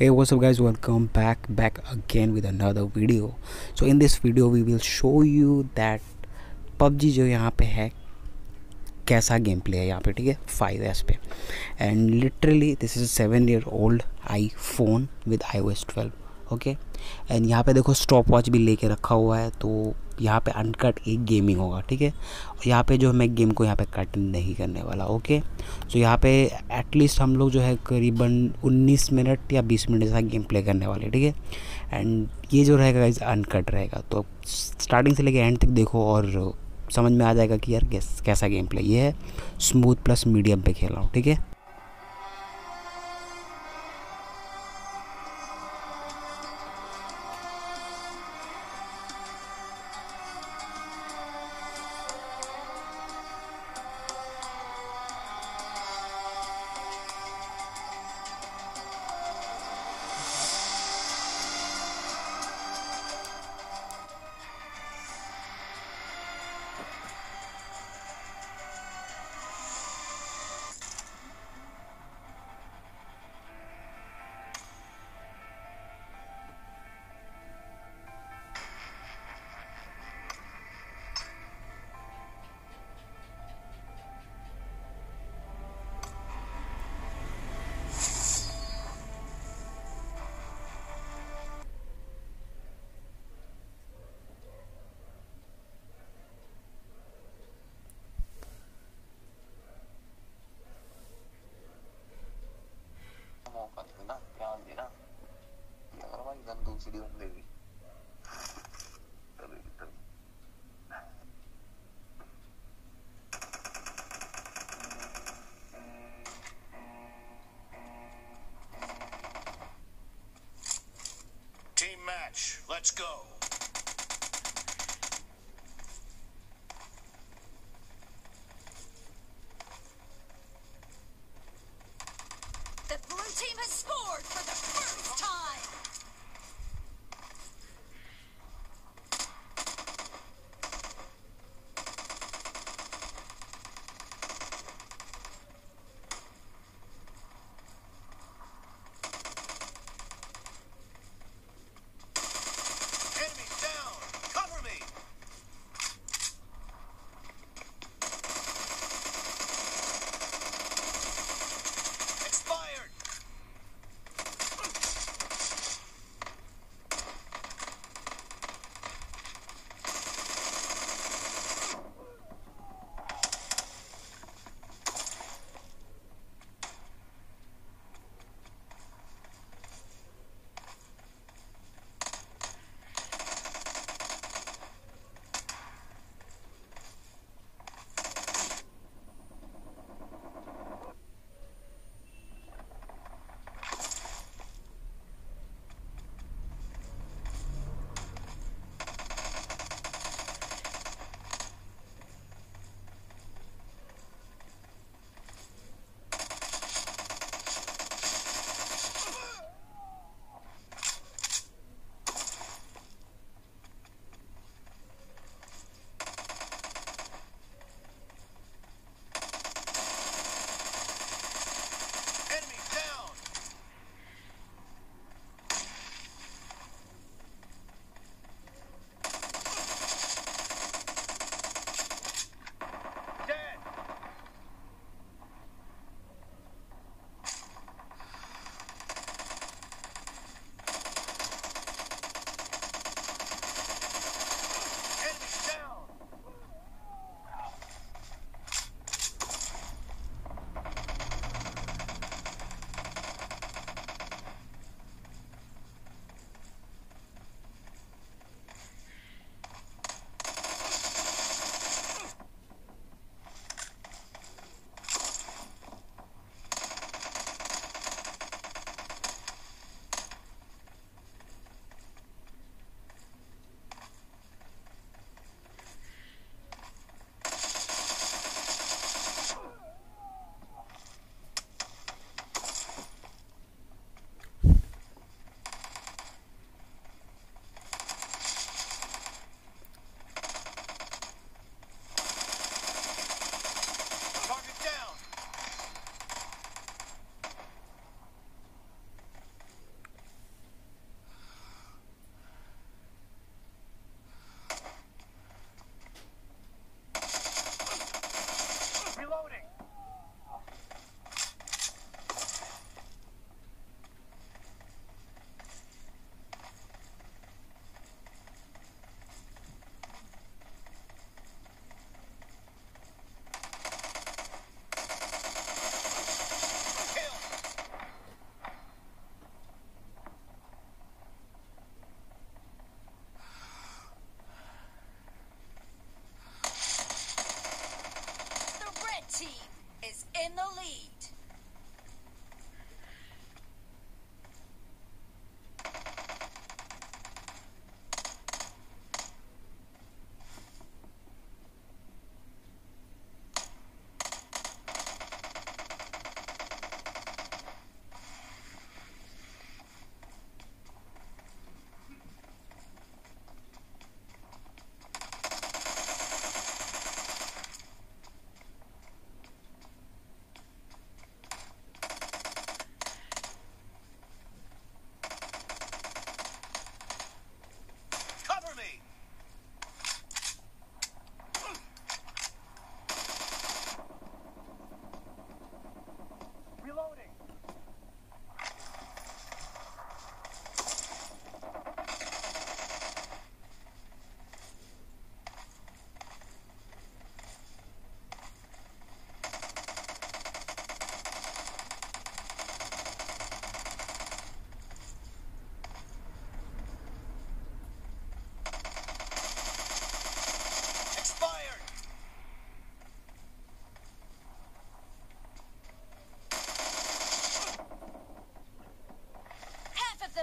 Hey, what's up guys, welcome back again with another video. So in this video we will show you that PUBG जो यहाँ पे है कैसा game play है यहाँ पे, ठीक है 5s पे. And literally this is 7-year-old iPhone with iOS 12. Okay and यहाँ पे देखो स्टॉप वॉच भी लेके रखा हुआ है, तो यहाँ पे अनकट एक गेमिंग होगा, ठीक है. और यहाँ पे जो मैं गेम को यहाँ पे कट नहीं करने वाला. ओके सो यहाँ पे एटलीस्ट हम लोग जो है करीबन 19 मिनट या 20 मिनट का गेम प्ले करने वाले, ठीक है. एंड ये जो रहेगा गाइस अनकट रहेगा, तो स्टार्टिंग से लेके एंड तक देखो और समझ में आ जाएगा कि यार कैसा गेम प्ले ये है. स्मूथ प्लस मीडियम पे खेल रहा हूँ, ठीक है. Team match, let's go. The blue team has scored for the first time.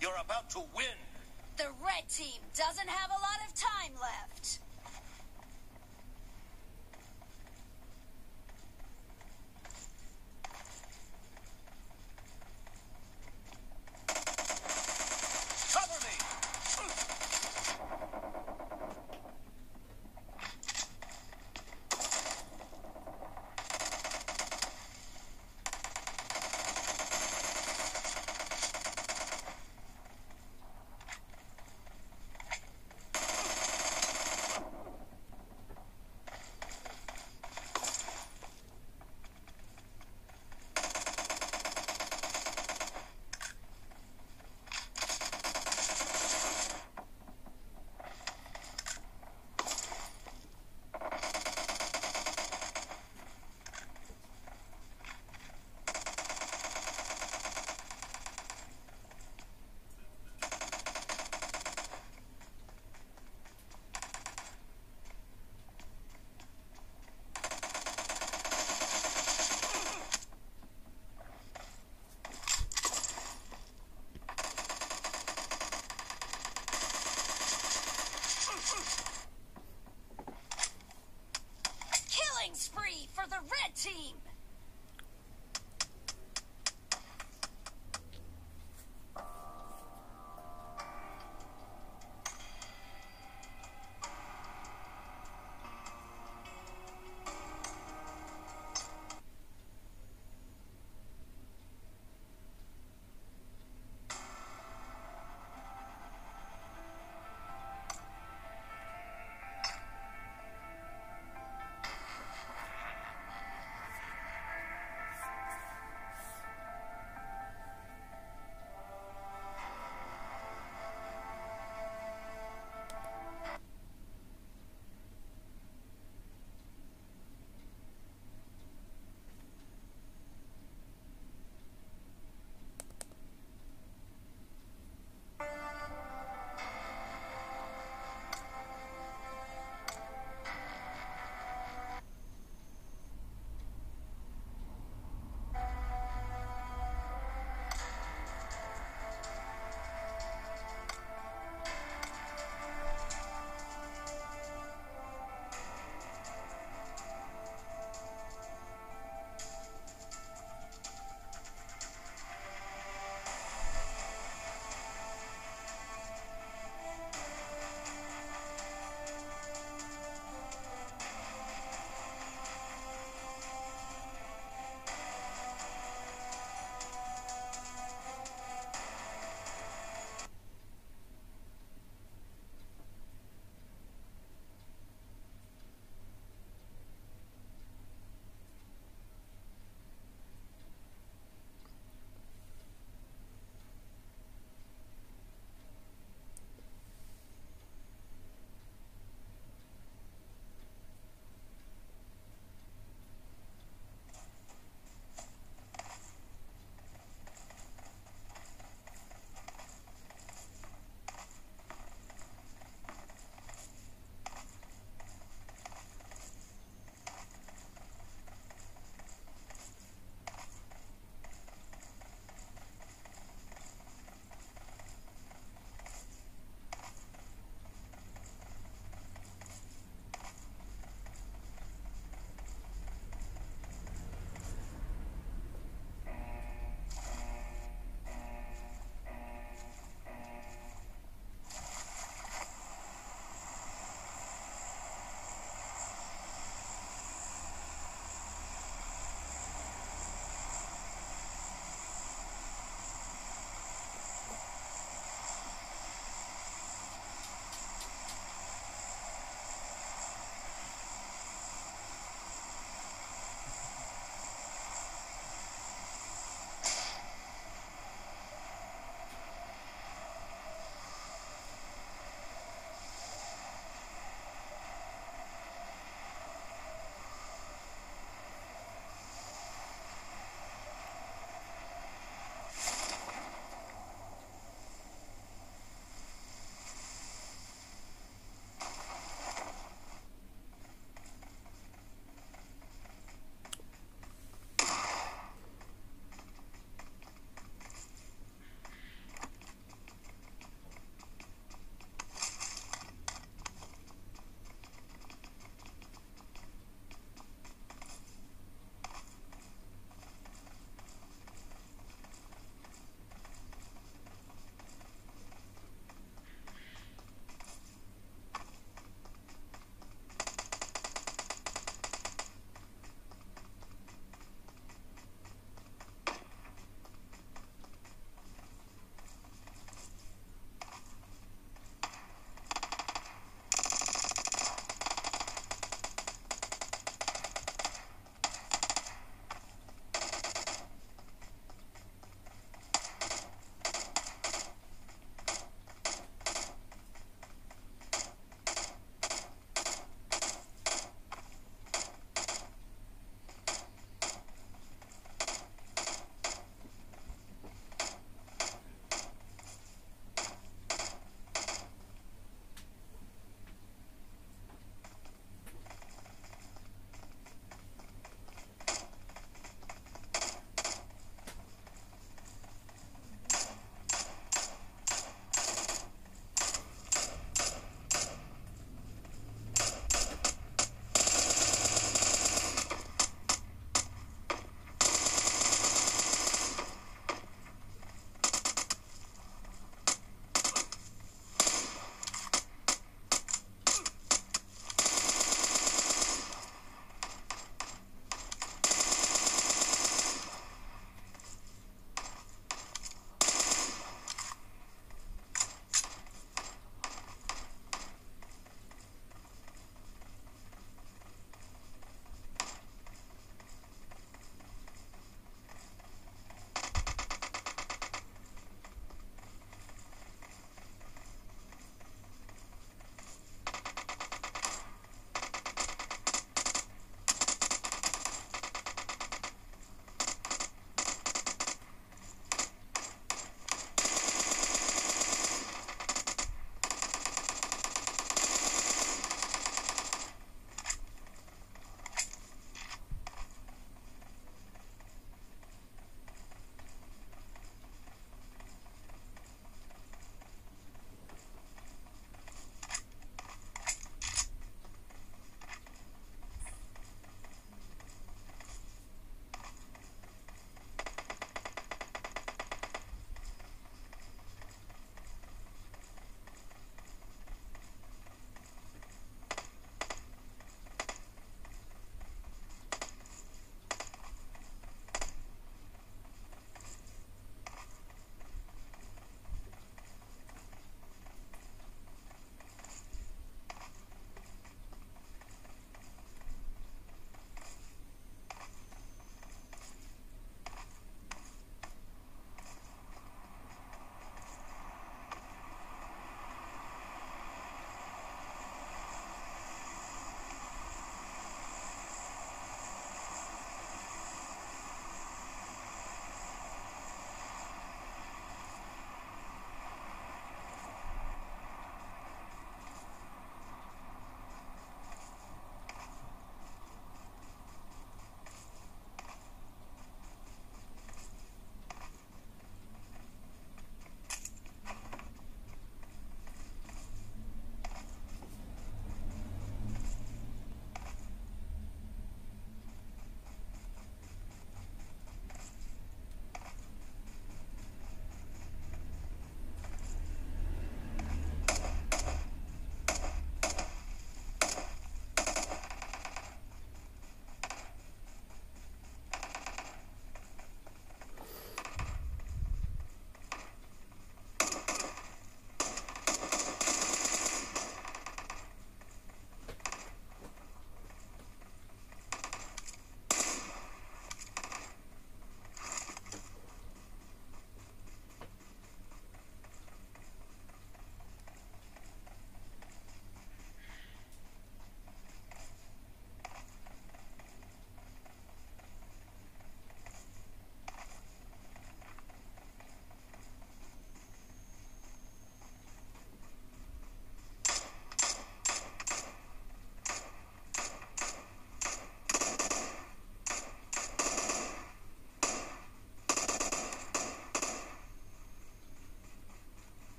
You're about to win. The red team doesn't have a lot of time left.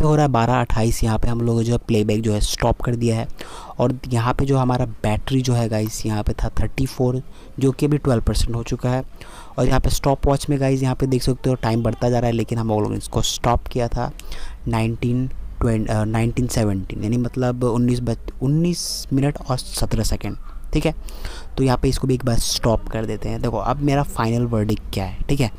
पे हो रहा है 12:28। यहाँ पे हम लोग जो है प्लेबैक जो है स्टॉप कर दिया है। और यहाँ पे जो हमारा बैटरी जो है गाइस यहाँ पे था 34, जो कि अभी 12% हो चुका है। और यहाँ पे स्टॉप वॉच में गाइस यहाँ पे देख सकते हो टाइम बढ़ता जा रहा है, लेकिन हम लोगों ने इसको स्टॉप किया था 19:17, यानी मतलब 19 मिनट और 17 सेकेंड। ठीक है, तो यहाँ पे इसको भी एक बार स्टॉप कर देते हैं। देखो अब मेरा फाइनल वर्डिक्ट क्या है। ठीक है,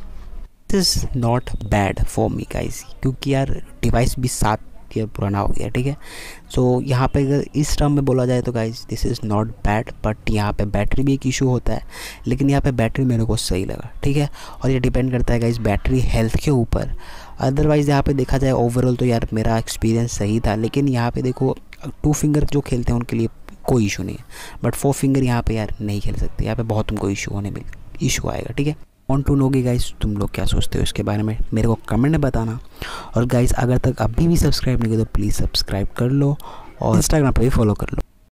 this is not bad for me guys, क्योंकि यार डिवाइस भी 7 ईयर पुराना हो गया। ठीक है, सो यहाँ पे अगर इस टर्म में बोला जाए तो guys this is not bad, but यहाँ पे बैटरी भी एक इशू होता है, लेकिन यहाँ पे बैटरी मेरे को सही लगा। ठीक है, और ये डिपेंड करता है गाइस बैटरी हेल्थ के ऊपर। अदरवाइज़ यहाँ पे देखा जाए ओवरऑल तो यार मेरा एक्सपीरियंस सही था। लेकिन यहाँ पे देखो 2 फिंगर जो खेलते हैं उनके लिए कोई इशू नहीं है, बट 4 फिंगर यहाँ पे यार नहीं खेल सकते। यहाँ पे बहुत तुमको इशू आएगा। ठीक है, ऑन टू नोगी गाइस तुम लोग क्या सोचते हो इसके बारे में, मेरे को कमेंट में बताना। और गाइस अगर तक अभी भी सब्सक्राइब नहीं किया तो प्लीज़ सब्सक्राइब कर लो और इंस्टाग्राम पे भी फॉलो कर लो।